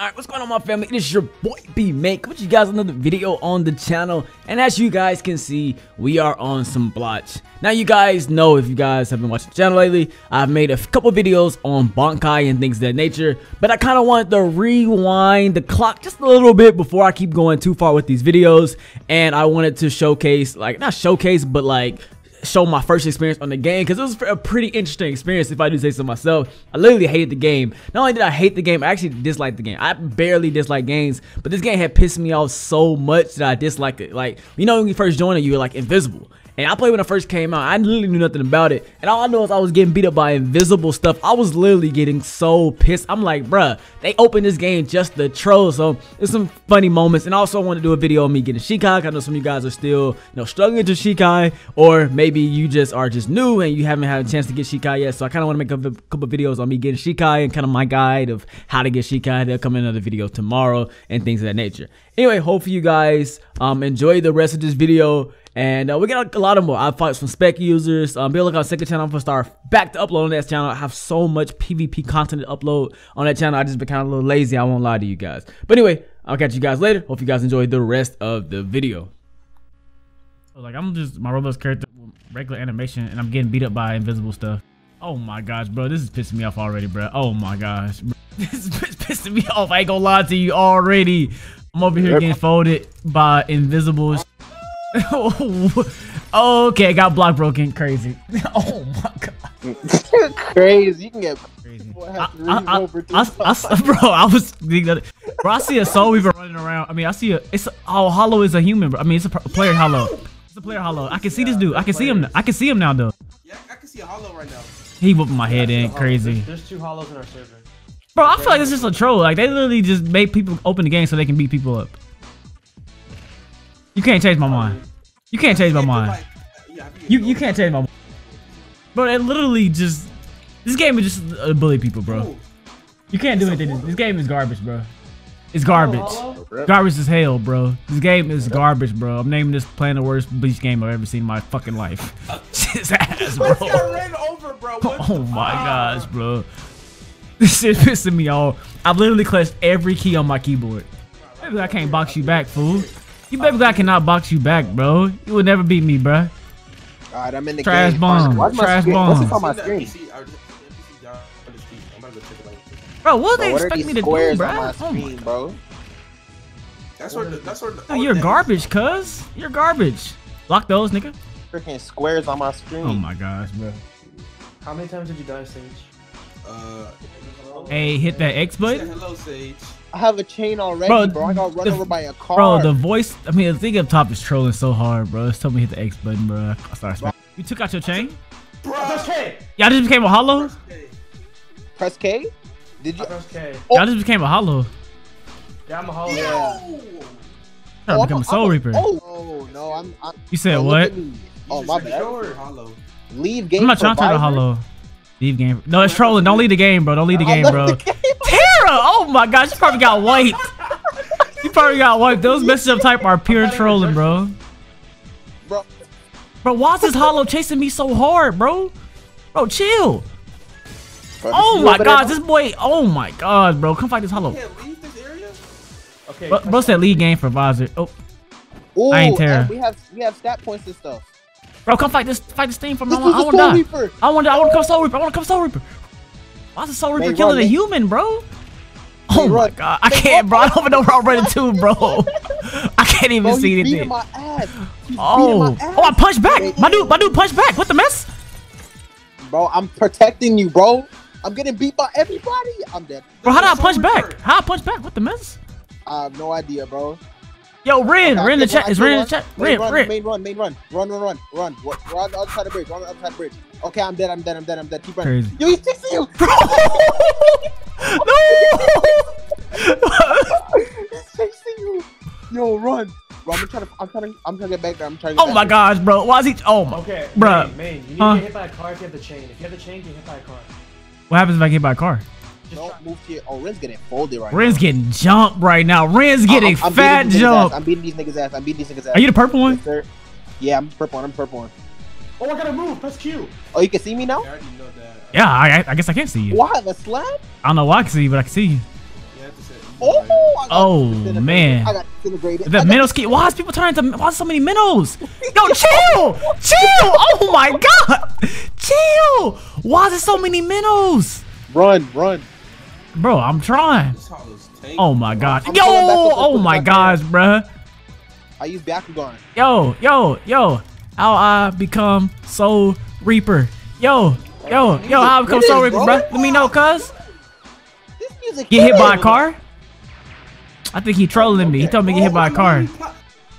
Alright, what's going on, my family? It is your boy B-Mate with you guys another video on the channel. And as you guys can see, we are on some blotch. Now you guys know, if you guys have been watching the channel lately, I've made a couple videos on Bankai and things of that nature. But I kind of wanted to rewind the clock just a little bit before I keep going too far with these videos. And I wanted to showcase, like, not showcase, but like show my first experience on the game, because it was a pretty interesting experience, if I do say so myself. I literally hated the game. Not only did I hate the game, I actually disliked the game. I barely dislike games, but this game had pissed me off so much that I disliked it. Like, you know, when you first joined it, you were like invisible. And I played when it first came out. I literally knew nothing about it, and all I know is I was getting beat up by invisible stuff. I was literally getting so pissed. I'm like, bruh, they opened this game just to troll. So there's some funny moments, and also I want to do a video on me getting Shikai. I know some of you guys are still, you know, struggling to Shikai, or maybe you just are just new and you haven't had a chance to get Shikai yet. So I kind of want to make a couple videos on me getting Shikai and kind of my guide of how to get Shikai. There'll come another video tomorrow and things of that nature. Anyway, hopefully you guys enjoy the rest of this video. And we got a lot of more. I fought some spec users. Be on the lookout on second channel. I'm gonna start back to upload on that channel. I have so much PvP content to upload on that channel. I just been kind of a little lazy, I won't lie to you guys. But anyway, I'll catch you guys later. Hope you guys enjoyed the rest of the video. So, like, I'm just my Roblox character with regular animation, and I'm getting beat up by invisible stuff. Oh my gosh, bro, this is pissing me off already, bro. Oh my gosh, bro. This is pissing me off. I ain't gonna lie to you already. I'm over here getting folded by invisibles. Okay, got block broken. Crazy. Oh my god. Crazy. You can get crazy. I see a Soul Reaper running around. I mean, I see a. It's a, oh, Hollow is a human. Bro. I mean, it's a player Hollow. It's a player Hollow. I can see this dude. I can see him. I can see him now though. Yeah, I can see a Hollow right now. He whooping my head in. Crazy. There's two Hollows in our server. Bro, I feel like this is just a troll. Like, they literally just made people open the game so they can beat people up. You can't change my mind. You can't change my mind. You can't change my mind. Bro, it literally just... This game is just bully people, bro. You can't do anything. This game is garbage, bro. It's garbage. Garbage as hell, bro. This game is garbage, bro. I'm naming this plan the worst Bleach game I've ever seen in my fucking life. His ass, bro. Oh my gosh, bro. This shit pissing me off. I've literally clutched every key on my keyboard. Maybe I can't box you back, fool. You bet I cannot box you back, bro. You would never beat me, bro. Alright, I'm in the trash game. Bomb. Trash bomb. What's on my screen? Bro, what do they expect me to do, bro? Oh my god. That's you're garbage, cuz. You're garbage. Block those, nigga. Freaking squares on my screen. Oh my gosh, bro. How many times did you die, Sage? Hey, hit that X button. Hello, Sage. I have a chain already, bro. I got run over by a car. Bro, the voice, I mean, the thing up top is trolling so hard, bro. It's telling me hit the X button, bro. I started. You took out your chain? Bro, y'all just became a Hollow? Press K? Did you? Oh. Y'all just became a Hollow. Yeah, I'm a Hollow. Yeah. Oh, become a Soul Reaper. Oh, no, I'm you said what? Oh, my bad. Hollow. Leave game. I'm not trying to turn a Hollow. Leave game. No, it's trolling. Don't leave the game, bro. Don't leave the game, bro. Oh my gosh, you probably got wiped. You probably got wiped. Those message up type are pure trolling, bro. Bro, why is this Hollow chasing me so hard, bro? Bro, chill. Oh my god, this boy. Oh my god, bro. Come fight this Hollow. Bro said lead game for Vizard. Oh. Ooh, I ain't Terra. We have stat points and stuff. Bro, come fight this thing for me. I want to die. I want to come Soul Reaper. I want to come Soul Reaper. Why is the Soul Reaper killing a human, bro? Oh my god, I can't, bro. I don't even know where I'm running to, bro. I can't even see anything. Oh, I punched back. My dude punched back. What the mess? Bro, I'm protecting you, bro. I'm getting beat by everybody. I'm dead. Bro, how did I punch back? How I punch back? What the mess? I have no idea, bro. Yo, Ren in the chat. Is Ren in the chat? Ren. Main run. Run. We're on the other side of the bridge. Okay, I'm dead. Keep running. Crazy. Yo, he's chasing you. Bro. No. He's chasing you. Yo, run. Bro, I'm trying to get back there. Oh my gosh, bro. Why is he? Oh my. Okay, bro. Man, you need to get hit by a car if you have the chain. If you have the chain, get hit by a car. What happens if I get by a car? Don't move here. Oh, Ren's getting folded right now. Ren's getting jumped right now. Ren's getting fat jumped. I'm beating these niggas' ass. Are you the purple one? Yes, yeah, I'm purple one. Oh, I gotta move. Press Q. Oh, you can see me now? Yeah, I already know that. Yeah, I guess I can't see you. Why? The slap? I don't know why I can see you, but I can see you. Yeah, that's it. Oh man! I got disintegrated. The minnow ski. Why is people turning to? Why so many minnows? Yo, chill, chill! Oh my god, chill! Why is there so many minnows? Run, run, bro! I'm trying. Oh my god, yo! Oh my gosh, bro! I use Bakugan. Yo, yo, yo! How I become Soul Reaper? Yo, yo, yo! How I become Soul Reaper, bro? Let me know, cuz. Get hit by a car? I think he trolling me. He told me to get hit by a car.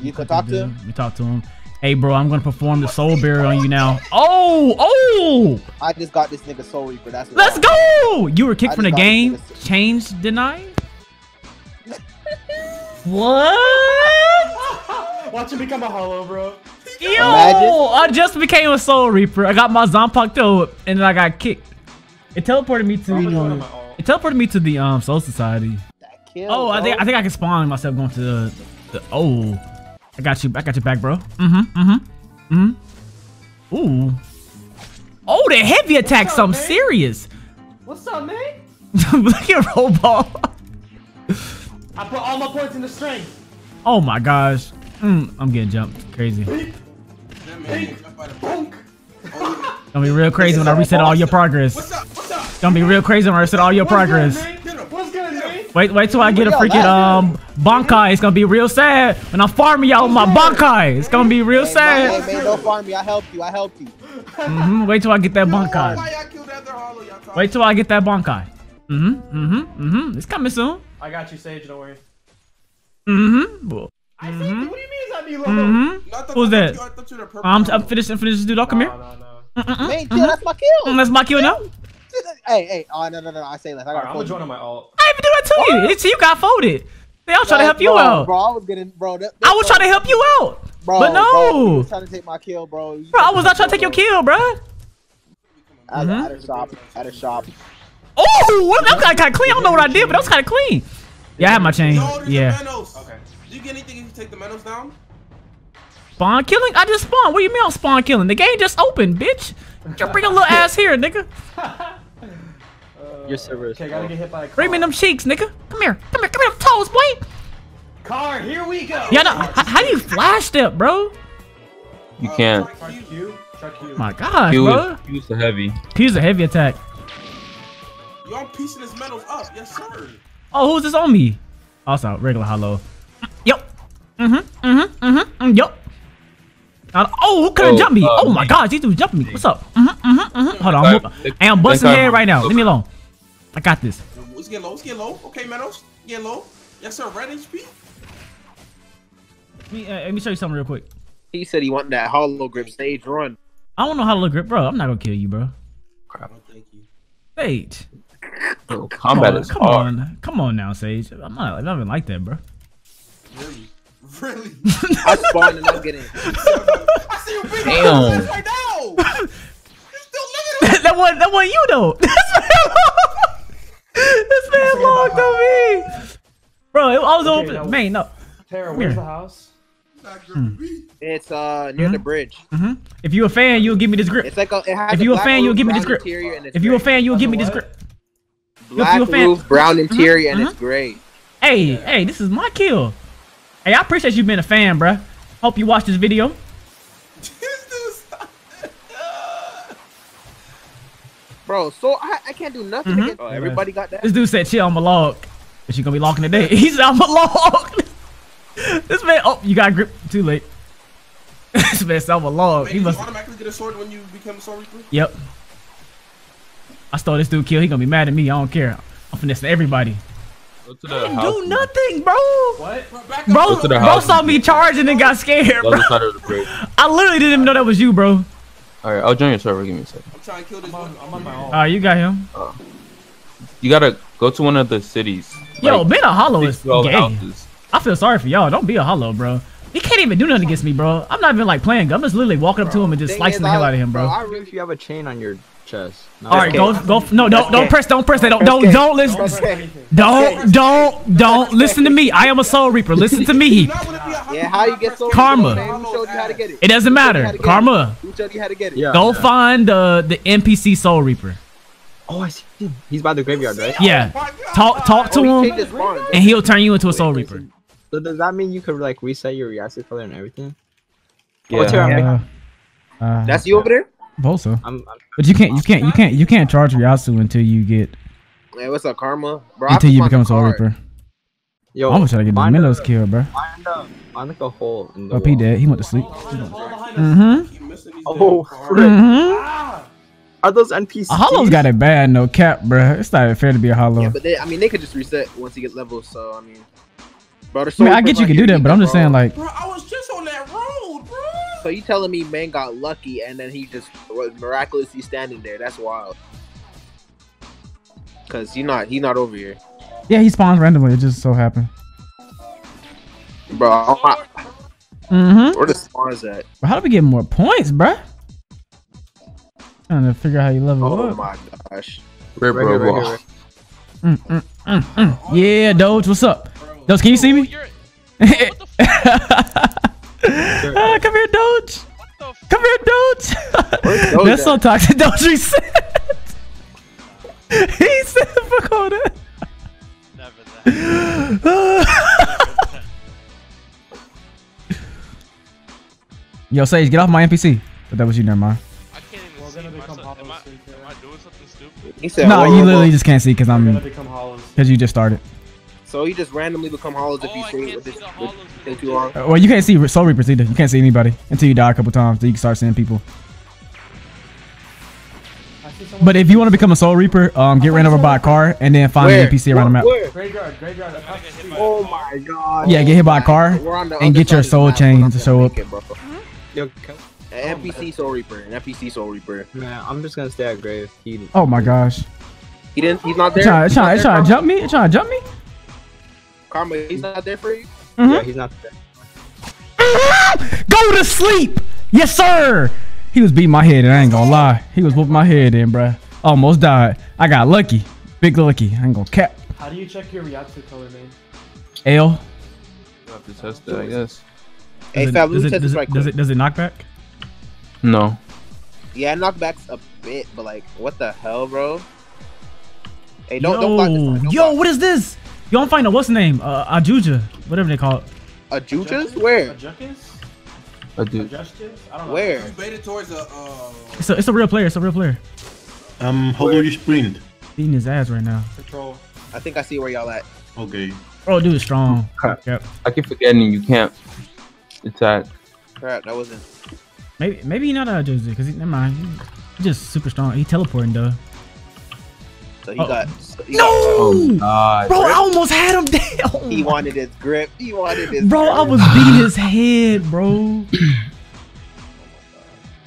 You can talk to him. Let me talk to him. Hey, bro, I'm gonna perform the soul burial on you now. Oh, oh! I just got this nigga Soul Reaper. That's let's go! You were kicked from the game. Change denied? What? Watch him become a hollow, bro. Yo! Imagine. I just became a Soul Reaper. I got my Zanpakuto and then I got kicked. It teleported me to it teleported me to the Soul Society. Kill, oh, I think I can spawn myself going to the oh, I got you back, bro. Ooh. Oh, the heavy attack. What's up, something man? Serious. What's up, man? Look at Robot. I put all my points in the string. Oh my gosh. I'm getting jumped. Crazy. Gonna be real crazy when I reset all your progress. What's up? What's up? Gonna be real crazy when I reset all your progress. Wait till I get a freaking Bankai. It's gonna be real sad when I farm y'all with my Bankai. It's gonna be real sad. Man, don't farm me. I helped you. I helped you. Wait till I get that Bankai. Wait till I get that Bankai. It's coming soon. I got you, Sage. Don't worry. I said, what do you mean? I'd be low. Who's that? I'm finished. This dude. I'll come here. Man, kill. That's my kill. That's my kill now. Hey, hey. Oh, no, no, no. I say less. I got I'm gonna join on my alt. I even do that to you. It's you got folded. They all try to help you out. Bro, I was getting, bro. I was trying to help you out. Bro, but no. Bro, you was trying to take my kill, bro. Bro, I was not trying to take your kill, bro. At a shop. At a shop. Oh, that was kind of clean. I don't know what I did, but that was kind of clean. Yeah, I had my chain. Yeah. Okay. Do you get anything if you take the meadows down? Spawn killing? I just spawned. What do you mean I'm spawn killing? The game just opened, bitch. Bring a little ass here, nigga. You're so rude. Okay, gotta get hit by a car. Bring me them cheeks, nigga. Come here. Come here. Come here. Toes, boy. Car, here we go. Yeah, no, how do you flash step, bro? You can't. My God, bro. Use the heavy. Use the heavy attack. Y'all piecing his metals up. Yes, sir. Oh, who's this on me? Also, regular hollow. Yup. Yup. Oh, who could've jumped me? Oh my gosh, these dudes jumped me. What's up? Hold on, I'm busting head right now. Leave me alone. I got this. Let's get low. Let's get low. Okay, Meadows. Get low. Yes, sir. Red HP. Let me show you something real quick. He said he wanted that hollow grip. Sage, run. I don't know hollow grip, bro. I'm not gonna kill you, bro. Crap. Thank you. Sage. Bro, combat is hard. Come on now, Sage. I'm not even like that, bro. Really? Really? I spawned and I'm getting. I see your big ass right now. You're still living. That one you though. This man logged on me. Bro, it was okay, open. Man, no. Tara, where's the house? It's near the bridge. If you a fan, you'll give me this grip. It's like if you a fan, you'll give me this grip. If you a fan, you'll give me this grip. Black roof, brown interior, and it's great. Hey, hey, this is my kill. Hey, I appreciate you being a fan, bruh. Hope you watch this video. Bro, so I can't do nothing again. Oh, everybody got that. This dude said, chill, I'm a log. But you gonna be logging today. He said, I'm a log. This man, oh, you got grip too late. This man said, I'm a log. Wait, he must automatically get a sword when you become a Soul Reaper? Yep. I stole this dude kill. He gonna be mad at me. I don't care. I'm finessing everybody. I didn't do nothing, bro. What? Bro saw me charging and got scared, bro. I literally didn't even know that was you, bro. All right, I'll join your server. Give me a second. I'm trying to kill this one. I'm on my own. You got him. You gotta go to one of the cities. Yo, like, being a hollow is gay. I feel sorry for y'all. Don't be a hollow, bro. He can't even do nothing against me, bro. I'm not even like playing. I'm just literally walking up to him and just slicing the hell out of him, bro. I really if you have a chain on your chest. No, all right, go. No, don't press. Don't listen. Don't listen to me. I am a Soul Reaper. Listen to me. Yeah, how you get Soul Karma. Who showed you how to get it? It doesn't matter. Karma. Who showed you how to get it? Go find the NPC Soul Reaper. Oh, I see him. He's by the graveyard, right? Yeah. Talk to him, and he'll turn you into a Soul Reaper. So does that mean you could like reset your reaction color and everything? Yeah. That's you over there. Bolsa. But you can't charge Ryasu until you get. Hey, what's up, Karma? Bro, until you become a Soul Reaper. Yo, I'm gonna try to get the Milo's kill, bro. Find like a hole in the wall. He dead. He went to sleep. Oh, frick. Are those NPCs? Hollow's got it bad, no cap, bro. It's not fair to be a Hollow. Yeah, but they, I mean, they could just reset once he gets levels. So I mean, bro, I mean, I get you can do that, but I'm just saying, like, bro, I was just on that road, bro. So you telling me man got lucky and then he just was miraculously standing there? That's wild. Cause he's not over here. Yeah, he spawns randomly. It just so happened. Bro, where the spawns at? Bro, how do we get more points, bro? Trying to figure out how you level up. Oh my gosh. Yeah, Doge, what's up? Bro. Doge, can you see me? What the fuck? Come here, Doge. Come here, Doge. Doge that's so toxic. Doge reset. He said fuck all that. Never that. Yo, Sage, get off my NPC. But that was you, never mind. Am I doing something stupid? He said, no, you literally just can't see because you just started. So you just randomly become hollows if you stay with this too long. Well, you can't see Soul Reapers either. You can't see anybody until you die a couple times. Then you can start seeing people. But if you want to become a Soul Reaper, get ran over by a car and then find an NPC around the map. Graveyard. Oh my god. Yeah, get hit by a car and get your soul chain to show up. NPC Soul Reaper, an NPC Soul Reaper. Man, I'm just gonna stay at grave. Oh my gosh. He didn't. He's not there. Trying to jump me. Trying to jump me. Karma, he's not there for you. Yeah, he's not there. Go to sleep. Yes, sir. He was beating my head, and I ain't gonna lie. He was whooping my head in, bruh. Almost died. I got lucky. Big lucky. I ain't gonna cap. How do you check your Ryatsu color, man? L. You have to test it, I guess. Hey, Fab, let me test this right quick. Does it knock back? No. Yeah, knockback's a bit, but like, what the hell, bro? Hey, don't block this one. Yo, what is this? You don't find a what's name? Ajuja, whatever they call it. Ajucas? Where? Ajucas? I don't know. Where? It's a real player. It's a real player. How do you sprint? Beating his ass right now. Control. I think I see where y'all at. Okay. Bro, dude is strong. Yep. I keep forgetting you can't attack. Crap, that wasn't. Maybe he's not a Ajuja, because never mind. He's just super strong. He teleporting, though. So he got... No! Oh, God. Bro, I almost had him down. He wanted his grip. He wanted his grip. I was beating his head, bro.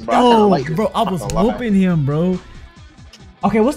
Yo, bro, I was whooping him, bro. Okay, what's the...